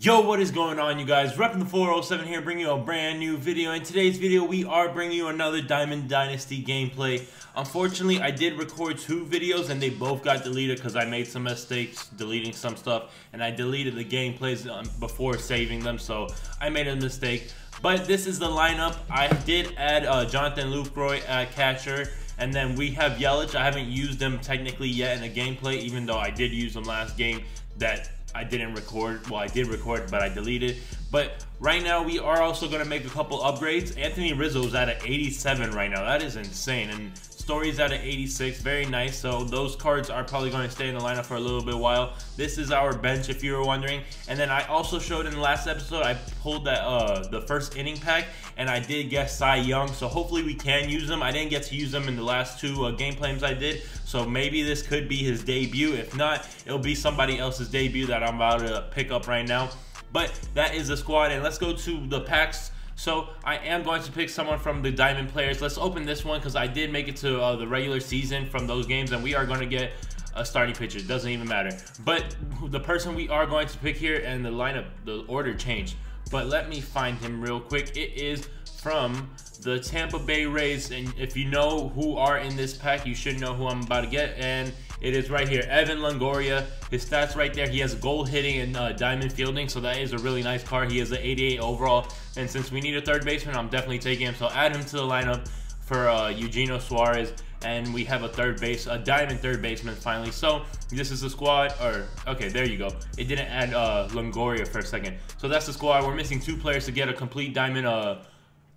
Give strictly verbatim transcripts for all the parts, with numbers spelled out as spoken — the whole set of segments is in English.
Yo, what is going on, you guys? Reppin' the four oh seven here, bringing you a brand new video. In today's video, we are bringing you another Diamond Dynasty gameplay. Unfortunately, I did record two videos, and they both got deleted because I made some mistakes deleting some stuff, and I deleted the gameplays before saving them, so I made a mistake. But this is the lineup. I did add uh, Jonathan Lucroy at catcher, and then we have Yelich. I haven't used them technically yet in a gameplay, even though I did use them last game that I didn't record. Well, I did record, but I deleted. But right now, we are also going to make a couple upgrades. Anthony Rizzo is at an eighty-seven right now. That is insane. And Story's at an eighty-six. Very nice. So those cards are probably going to stay in the lineup for a little bit while. This is our bench, if you were wondering. And then I also showed in the last episode, I pulled that uh, the first inning pack, and I did get Cy Young. So hopefully we can use them. I didn't get to use them in the last two uh, game plans I did. So maybe this could be his debut. If not, it'll be somebody else's debut that I'm about to pick up right now. But that is the squad, and let's go to the packs. So I am going to pick someone from the Diamond players. Let's open this one because I did make it to uh, the regular season from those games, and we are going to get a starting pitcher. It doesn't even matter. But the person we are going to pick here, and the lineup, the order changed. But let me find him real quick. It is from the Tampa Bay Rays, and if you know who are in this pack, you should know who I'm about to get, and it is right here, Evan Longoria. His stats right there, he has goal hitting and uh, diamond fielding, so that is a really nice card. He has an eighty-eight overall, and since we need a third baseman, I'm definitely taking him, so add him to the lineup for uh, Eugenio Suarez, and we have a third base, a diamond third baseman finally. So this is the squad, or, okay, there you go. It didn't add uh, Longoria for a second. So that's the squad. We're missing two players to get a complete diamond uh,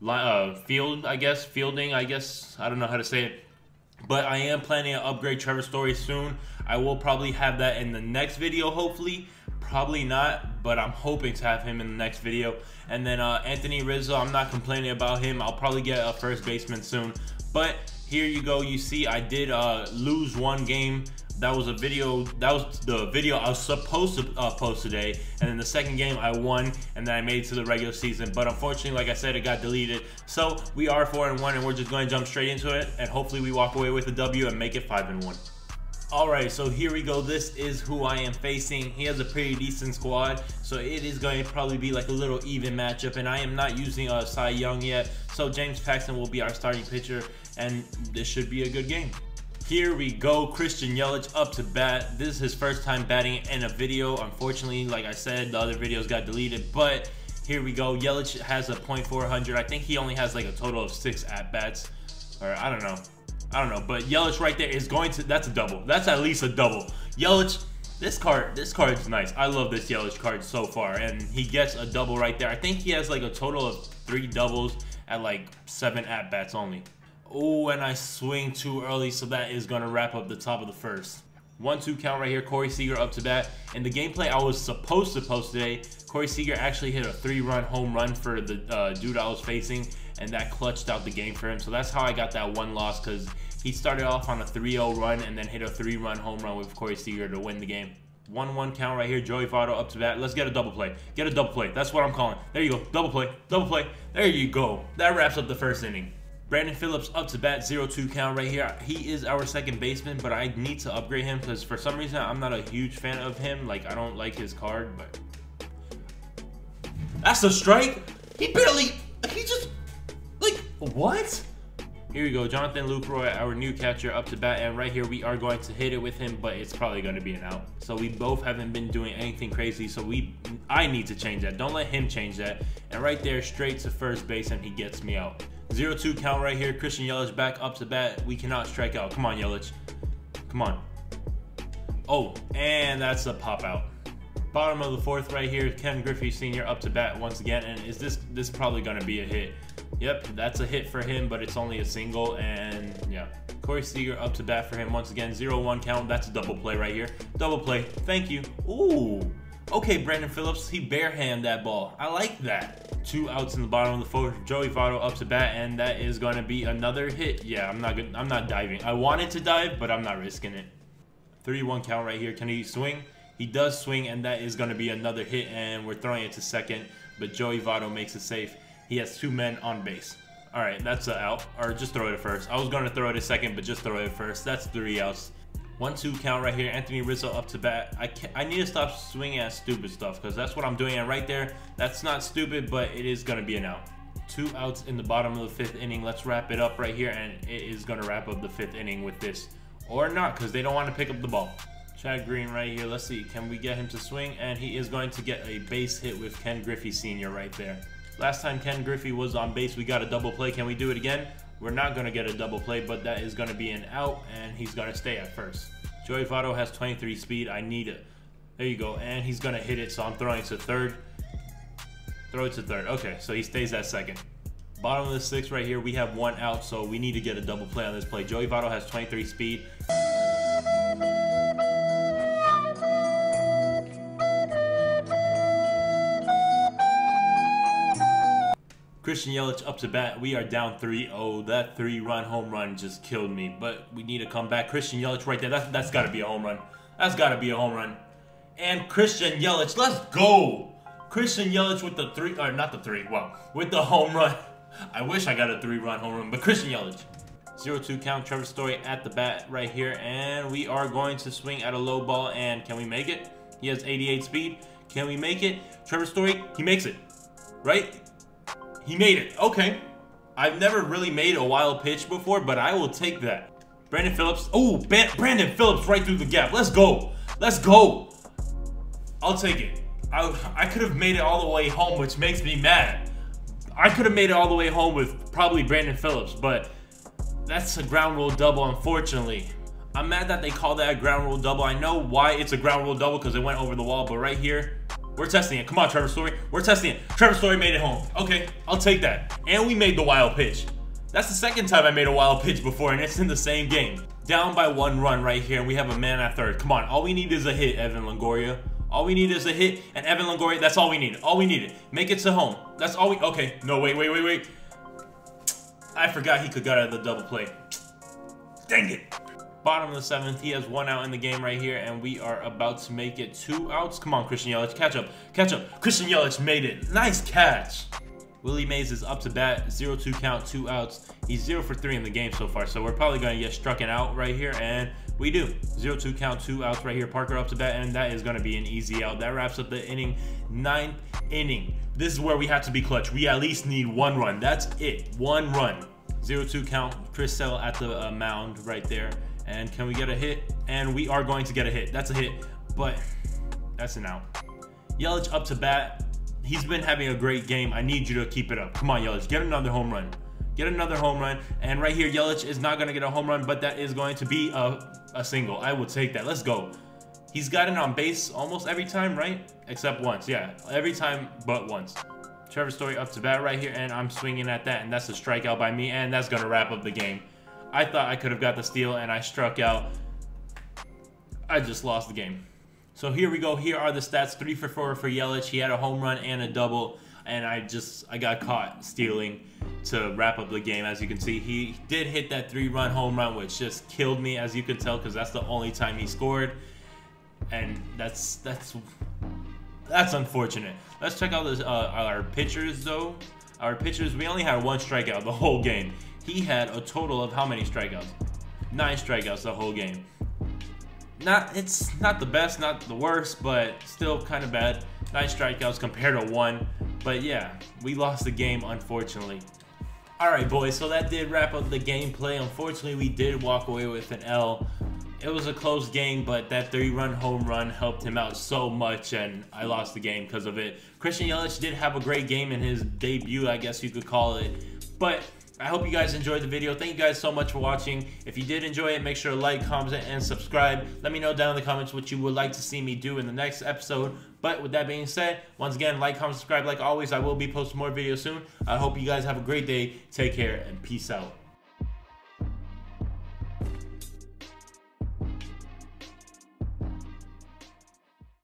uh, field, I guess, fielding, I guess. I don't know how to say it. But I am planning to upgrade Trevor Story soon. I will probably have that in the next video, hopefully. Probably not, but I'm hoping to have him in the next video. And then uh, Anthony Rizzo, I'm not complaining about him. I'll probably get a first baseman soon. But here you go. You see, I did uh, lose one game. That was a video. That was the video I was supposed to uh, post today. And then the second game I won, and then I made it to the regular season. But unfortunately, like I said, it got deleted. So we are four and one, and we're just going to jump straight into it. And hopefully, we walk away with a W and make it five and one. All right, so here we go. This is who I am facing. He has a pretty decent squad, so it is going to probably be like a little even matchup. And I am not using uh, Cy Young yet, so James Paxton will be our starting pitcher, and this should be a good game. Here we go, Christian Yelich up to bat. This is his first time batting in a video. Unfortunately, like I said, the other videos got deleted, but here we go. Yelich has a point four hundred. I think he only has like a total of six at-bats, or I don't know. I don't know, but Yelich right there is going to, that's a double. That's at least a double. Yelich, this card, this card is nice. I love this Yelich card so far, and he gets a double right there. I think he has like a total of three doubles at like seven at-bats only. Oh, and I swing too early, so that is going to wrap up the top of the first. one two count right here. Corey Seager up to bat. In the gameplay I was supposed to post today, Corey Seager actually hit a three-run home run for the uh, dude I was facing, and that clutched out the game for him. So that's how I got that one loss, because he started off on a three oh run and then hit a three-run home run with Corey Seager to win the game. one one count right here. Joey Votto up to bat. Let's get a double play. Get a double play. That's what I'm calling. There you go. Double play. Double play. There you go. That wraps up the first inning. Brandon Phillips up to bat, zero two count right here. He is our second baseman, but I need to upgrade him because for some reason I'm not a huge fan of him. Like, I don't like his card, but... That's a strike? He barely... He just... Like, what? Here we go, Jonathan Lucroy, our new catcher, up to bat, and right here we are going to hit it with him, but it's probably going to be an out. So we both haven't been doing anything crazy, so we... I need to change that. Don't let him change that. And right there, straight to first base, and he gets me out. zero two count right here. Christian Yelich back up to bat. We cannot strike out. Come on, Yelich. Come on. Oh, and that's a pop out. Bottom of the fourth right here. Ken Griffey Senior up to bat once again. And is this this probably going to be a hit? Yep, that's a hit for him, but it's only a single. And yeah, Corey Seager up to bat for him once again. zero one count. That's a double play right here. Double play. Thank you. Ooh. Okay, Brandon Phillips, he bare-handed that ball. I like that. Two outs in the bottom of the fourth. Joey Votto up to bat, and that is going to be another hit. Yeah, I'm not good. I'm not diving. I wanted to dive, but I'm not risking it. three one count right here. Can he swing? He does swing, and that is going to be another hit, and we're throwing it to second, but Joey Votto makes it safe. He has two men on base. All right, that's an out. Or just throw it at first. I was going to throw it at second, but just throw it at first. That's three outs. one two count right here. Anthony Rizzo up to bat. I can't, I need to stop swinging at stupid stuff because that's what I'm doing. And right there, that's not stupid, but it is going to be an out. Two outs in the bottom of the fifth inning. Let's wrap it up right here, and it is going to wrap up the fifth inning with this. Or not, because they don't want to pick up the ball. Chad Green right here. Let's see. Can we get him to swing? And he is going to get a base hit with Ken Griffey Senior right there. Last time Ken Griffey was on base, we got a double play. Can we do it again? We're not going to get a double play, but that is going to be an out, and he's going to stay at first. Joey Votto has twenty-three speed. I need it. There you go. And he's going to hit it, so I'm throwing to third. Throw it to third. Okay, so he stays at second. Bottom of the sixth right here, we have one out, so we need to get a double play on this play. Joey Votto has twenty-three speed. Christian Yelich up to bat. We are down three oh. That three-run home run just killed me, but we need to come back. Christian Yelich right there. That's, that's got to be a home run. That's got to be a home run. And Christian Yelich, let's go. Christian Yelich with the three, or not the three, well, with the home run. I wish I got a three-run home run, but Christian Yelich. zero two count, Trevor Story at the bat right here, and we are going to swing at a low ball, and can we make it? He has eighty-eight speed. Can we make it? Trevor Story, he makes it, right? He made it. Okay. I've never really made a wild pitch before, but I will take that. Brandon Phillips. Oh, Brandon Phillips right through the gap. Let's go. Let's go. I'll take it. I, I could have made it all the way home, which makes me mad. I could have made it all the way home with probably Brandon Phillips, but that's a ground rule double, unfortunately. I'm mad that they call that a ground rule double. I know why it's a ground rule double because it went over the wall, but right here, we're testing it. Come on, Trevor Story. We're testing it. Trevor Story made it home. Okay, I'll take that. And we made the wild pitch. That's the second time I made a wild pitch before, and it's in the same game. Down by one run right here, and we have a man at third. Come on, all we need is a hit, Evan Longoria. All we need is a hit, and Evan Longoria, that's all we need. All we needed. Make it to home. That's all we... Okay, no, wait, wait, wait, wait. I forgot he could got out of the double play. Dang it. Bottom of the seventh, he has one out in the game right here, and we are about to make it two outs. Come on, Christian Yelich, catch up, catch up. Christian Yelich made it. Nice catch. Willie Mays is up to bat, zero two count, two outs. He's zero for three in the game so far, so we're probably going to get struck out right here, and we do. zero two count, two outs right here. Parker up to bat, and that is going to be an easy out. That wraps up the inning, ninth inning. This is where we have to be clutch. We at least need one run. That's it, one run. zero two count, Chris Sale at the uh, mound right there. And can we get a hit? And we are going to get a hit. That's a hit, but that's an out. Yelich up to bat. He's been having a great game. I need you to keep it up. Come on, Yelich. Get another home run. Get another home run. And right here, Yelich is not going to get a home run, but that is going to be a, a single. I will take that. Let's go. He's gotten on base almost every time, right? Except once. Yeah, every time but once. Trevor Story up to bat right here, and I'm swinging at that, and that's a strikeout by me, and that's going to wrap up the game. I thought I could have got the steal, and I struck out. I just lost the game. So here we go. Here are the stats. Three for four for Yelich. He had a home run and a double, and I just I got caught stealing to wrap up the game. As you can see, he did hit that three-run home run, which just killed me, as you can tell, because that's the only time he scored, and that's that's that's unfortunate. Let's check out this, uh, our pitchers, though. Our pitchers. We only had one strikeout the whole game. He had a total of how many strikeouts? Nine strikeouts the whole game. Not, it's not the best, not the worst, but still kind of bad. Nine strikeouts compared to one. But yeah, we lost the game, unfortunately. All right, boys, so that did wrap up the gameplay. Unfortunately, we did walk away with an L. It was a close game, but that three-run home run helped him out so much, and I lost the game because of it. Christian Yelich did have a great game in his debut, I guess you could call it. But I hope you guys enjoyed the video. Thank you guys so much for watching. If you did enjoy it, make sure to like, comment, and subscribe. Let me know down in the comments what you would like to see me do in the next episode. But with that being said, once again, like, comment, subscribe. Like always, I will be posting more videos soon. I hope you guys have a great day. Take care and peace out.